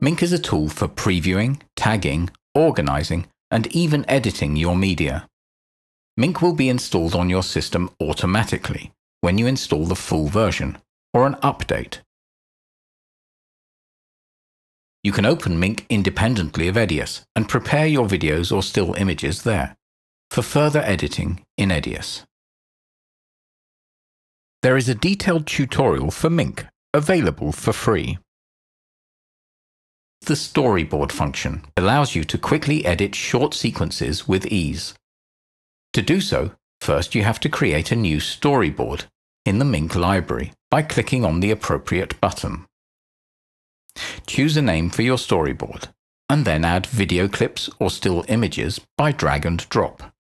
Mync is a tool for previewing, tagging, organizing, and even editing your media. Mync will be installed on your system automatically when you install the full version or an update. You can open Mync independently of EDIUS and prepare your videos or still images there for further editing in EDIUS. There is a detailed tutorial for Mync available for free. The storyboard function allows you to quickly edit short sequences with ease. To do so, first you have to create a new storyboard in the Mync library by clicking on the appropriate button. Choose a name for your storyboard and then add video clips or still images by drag and drop.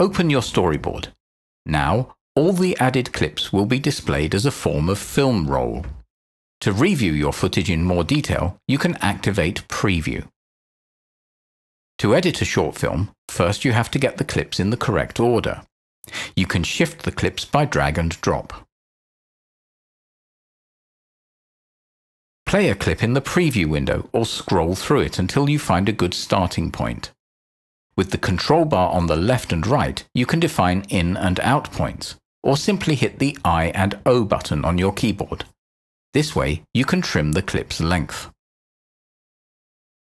Open your storyboard. Now, all the added clips will be displayed as a form of film roll. To review your footage in more detail, you can activate Preview. To edit a short film, first you have to get the clips in the correct order. You can shift the clips by drag and drop. Play a clip in the preview window or scroll through it until you find a good starting point. With the control bar on the left and right, you can define in and out points, or simply hit the I and O button on your keyboard. This way, you can trim the clip's length.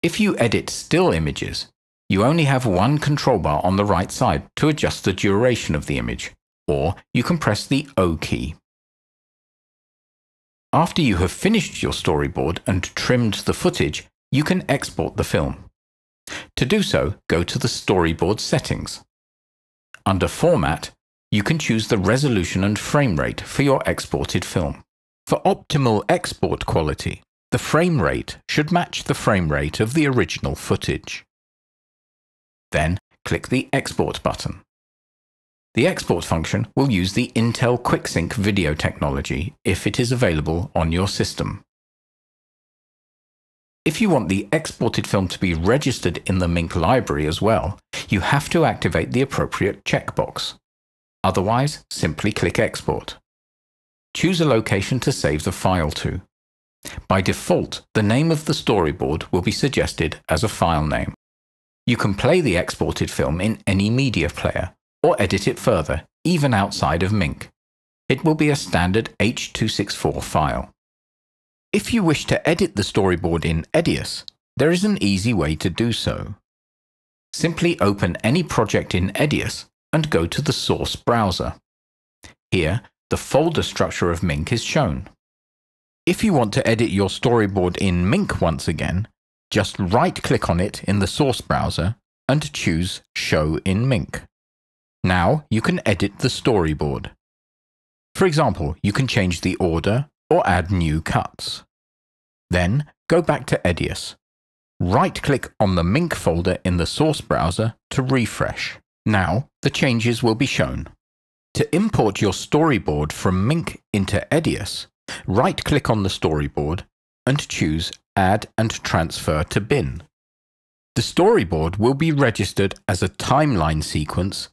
If you edit still images, you only have one control bar on the right side to adjust the duration of the image, or you can press the O key. After you have finished your storyboard and trimmed the footage, you can export the film. To do so, go to the Storyboard settings. Under Format, you can choose the resolution and frame rate for your exported film. For optimal export quality, the frame rate should match the frame rate of the original footage. Then, click the Export button. The export function will use the Intel QuickSync video technology if it is available on your system. If you want the exported film to be registered in the Mync library as well, you have to activate the appropriate checkbox. Otherwise, simply click Export. Choose a location to save the file to. By default, the name of the storyboard will be suggested as a file name. You can play the exported film in any media player, or edit it further, even outside of Mync. It will be a standard H.264 file. If you wish to edit the storyboard in EDIUS, there is an easy way to do so. Simply open any project in EDIUS and go to the source browser. Here, the folder structure of Mync is shown. If you want to edit your storyboard in Mync once again, just right-click on it in the source browser and choose Show in Mync. Now you can edit the storyboard. For example, you can change the order or add new cuts. Then go back to EDIUS. Right-click on the Mync folder in the source browser to refresh. Now the changes will be shown. To import your storyboard from Mync into EDIUS, right-click on the storyboard and choose Add and Transfer to Bin. The storyboard will be registered as a timeline sequence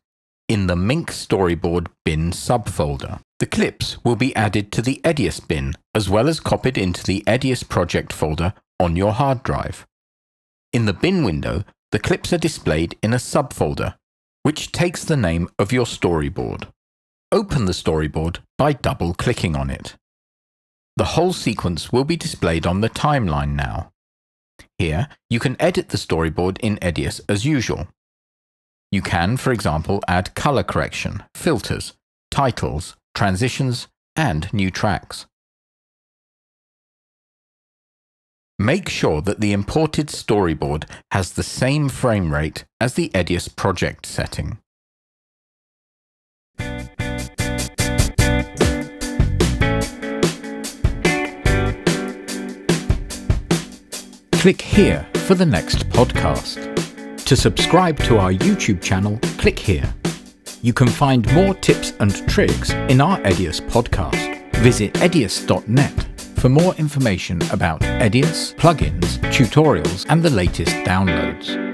in the Mync Storyboard Bin subfolder. The clips will be added to the EDIUS bin as well as copied into the EDIUS project folder on your hard drive. In the bin window, the clips are displayed in a subfolder, which takes the name of your storyboard. Open the storyboard by double-clicking on it. The whole sequence will be displayed on the timeline now. Here, you can edit the storyboard in EDIUS as usual. You can, for example, add color correction, filters, titles, transitions, and new tracks. Make sure that the imported storyboard has the same frame rate as the EDIUS project setting. Click here for the next podcast. To subscribe to our YouTube channel, click here. You can find more tips and tricks in our EDIUS podcast. Visit edius.net for more information about EDIUS, plugins, tutorials, and the latest downloads.